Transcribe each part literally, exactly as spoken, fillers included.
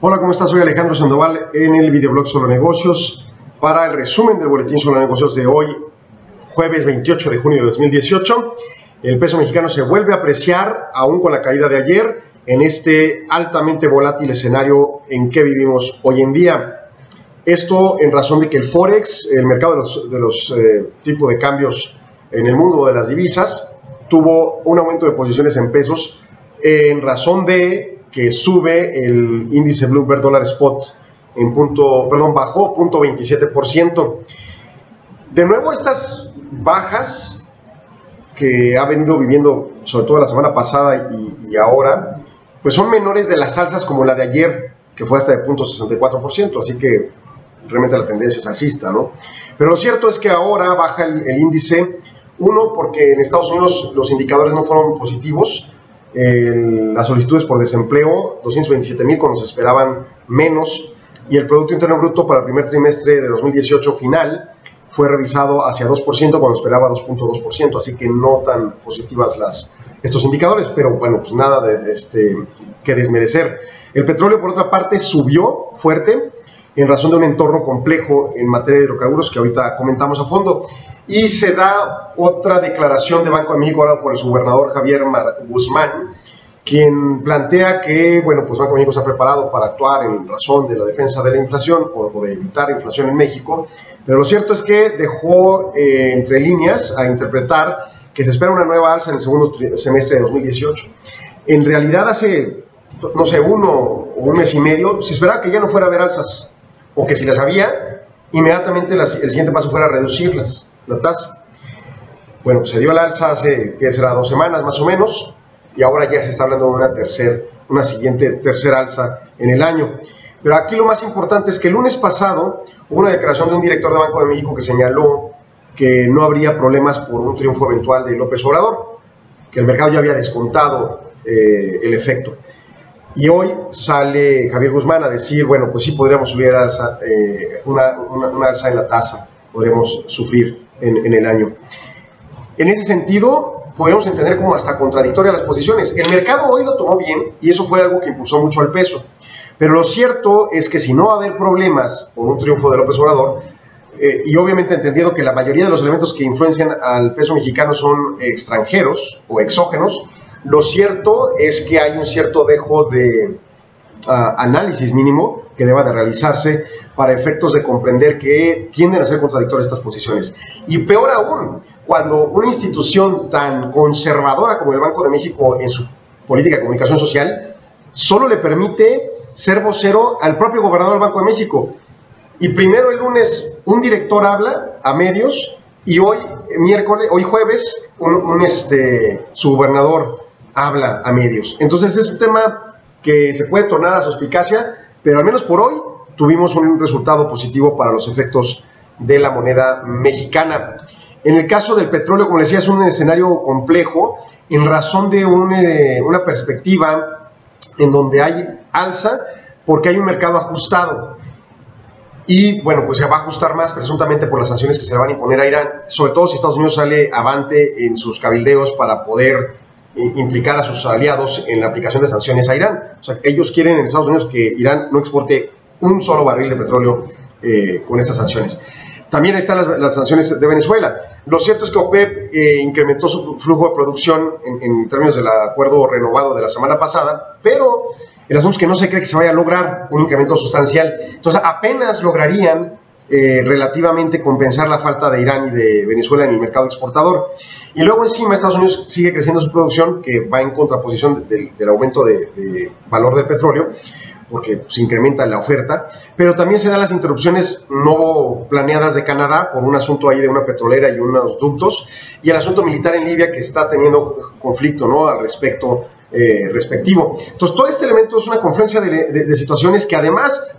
Hola, ¿cómo estás? Soy Alejandro Sandoval en el videoblog Solo Negocios para el resumen del Boletín Solo Negocios de hoy, jueves veintiocho de junio de dos mil dieciocho. El peso mexicano se vuelve a apreciar, aún con la caída de ayer, en este altamente volátil escenario en que vivimos hoy en día. Esto en razón de que el Forex, el mercado de los, de los eh, tipos de cambios en el mundo de las divisas, tuvo un aumento de posiciones en pesos eh, en razón de que sube el índice Bloomberg Dollar Spot en punto, perdón, bajó punto veintisiete por ciento. De nuevo, estas bajas que ha venido viviendo, sobre todo la semana pasada y, y ahora, pues son menores de las alzas como la de ayer, que fue hasta de punto sesenta y cuatro por ciento, así que realmente la tendencia es alcista, ¿no? Pero lo cierto es que ahora baja el, el índice, uno, porque en Estados Unidos los indicadores no fueron positivos. El, las solicitudes por desempleo, doscientos veintisiete mil cuando se esperaban menos, y el Producto Interno Bruto para el primer trimestre de dos mil dieciocho final fue revisado hacia dos por ciento cuando esperaba dos punto dos por ciento, así que no tan positivas las, estos indicadores, pero bueno, pues nada de, este, que desmerecer. El petróleo, por otra parte, subió fuerte en razón de un entorno complejo en materia de hidrocarburos que ahorita comentamos a fondo. Y se da otra declaración de Banco de México ahora por el subgobernador Javier Guzmán, quien plantea que, bueno, pues Banco de México está preparado para actuar en razón de la defensa de la inflación o, o de evitar inflación en México, pero lo cierto es que dejó eh, entre líneas a interpretar que se espera una nueva alza en el segundo semestre de dos mil dieciocho. En realidad hace, no sé, uno o un mes y medio se esperaba que ya no fuera a haber alzas, o que si las había, inmediatamente las, el siguiente paso fuera a reducirlas. La tasa. Bueno, pues se dio la alza hace, ¿qué será?, dos semanas más o menos, y ahora ya se está hablando de una tercera, una siguiente tercera alza en el año. Pero aquí lo más importante es que el lunes pasado hubo una declaración de un director de Banco de México que señaló que no habría problemas por un triunfo eventual de López Obrador, que el mercado ya había descontado eh, el efecto. Y hoy sale Javier Guzmán a decir, bueno, pues sí podríamos subir alza, eh, una, una, una alza en la tasa, podríamos sufrir. En, en el año. En ese sentido, podemos entender como hasta contradictorias las posiciones. El mercado hoy lo tomó bien y eso fue algo que impulsó mucho al peso. Pero lo cierto es que si no va a haber problemas por un triunfo de López Obrador, eh, y obviamente entendiendo que la mayoría de los elementos que influencian al peso mexicano son extranjeros o exógenos, lo cierto es que hay un cierto dejo de uh, análisis mínimo que deba de realizarse para efectos de comprender que tienden a ser contradictorias estas posiciones. Y peor aún, cuando una institución tan conservadora como el Banco de México en su política de comunicación social, solo le permite ser vocero al propio gobernador del Banco de México. Y primero el lunes un director habla a medios y hoy miércoles, hoy jueves, un, un este, su gobernador habla a medios. Entonces es un tema que se puede tornar a suspicacia, pero al menos por hoy tuvimos un resultado positivo para los efectos de la moneda mexicana. En el caso del petróleo, como les decía, es un escenario complejo en razón de una, una perspectiva en donde hay alza porque hay un mercado ajustado. Y bueno, pues se va a ajustar más presuntamente por las sanciones que se le van a imponer a Irán, sobre todo si Estados Unidos sale avante en sus cabildeos para poder implicar a sus aliados en la aplicación de sanciones a Irán. O sea, ellos quieren en Estados Unidos que Irán no exporte un solo barril de petróleo eh, con estas sanciones. También están las, las sanciones de Venezuela. Lo cierto es que OPEP eh, incrementó su flujo de producción en, en términos del acuerdo renovado de la semana pasada, pero el asunto es que no se cree que se vaya a lograr un incremento sustancial. Entonces apenas lograrían eh, relativamente compensar la falta de Irán y de Venezuela en el mercado exportador. Y luego encima Estados Unidos sigue creciendo su producción, que va en contraposición del, del aumento de, de valor del petróleo, porque se incrementa la oferta, pero también se dan las interrupciones no planeadas de Canadá por un asunto ahí de una petrolera y unos ductos, y el asunto militar en Libia que está teniendo conflicto, ¿no?, al respecto eh, respectivo. Entonces todo este elemento es una confluencia de, de, de situaciones que además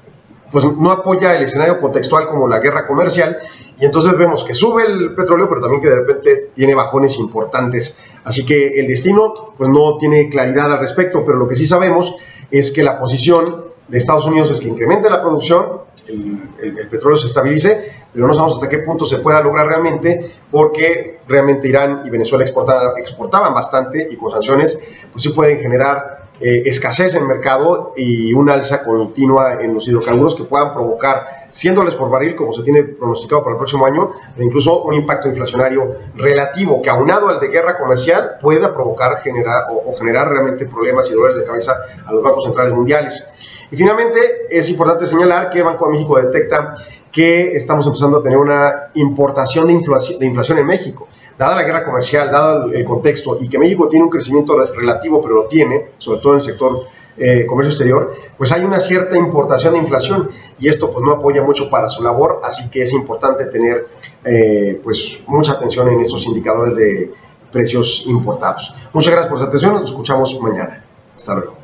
pues no apoya el escenario contextual como la guerra comercial, y entonces vemos que sube el petróleo, pero también que de repente tiene bajones importantes. Así que el destino pues no tiene claridad al respecto, pero lo que sí sabemos es que la posición de Estados Unidos es que incremente la producción, el, el, el petróleo se estabilice, pero no sabemos hasta qué punto se pueda lograr realmente, porque realmente Irán y Venezuela exportaban, exportaban bastante, y con sanciones pues sí pueden generar eh, escasez en el mercado y una alza continua en los hidrocarburos que puedan provocar cien dólares por barril, como se tiene pronosticado para el próximo año, e incluso un impacto inflacionario relativo que, aunado al de guerra comercial, pueda provocar generar, o, o generar realmente problemas y dolores de cabeza a los bancos centrales mundiales. Y finalmente, es importante señalar que el Banco de México detecta que estamos empezando a tener una importación de inflación, de inflación en México. Dada la guerra comercial, dado el contexto, y que México tiene un crecimiento relativo, pero lo tiene, sobre todo en el sector eh, comercio exterior, pues hay una cierta importación de inflación, y esto pues no apoya mucho para su labor, así que es importante tener eh, pues mucha atención en estos indicadores de precios importados. Muchas gracias por su atención, nos escuchamos mañana. Hasta luego.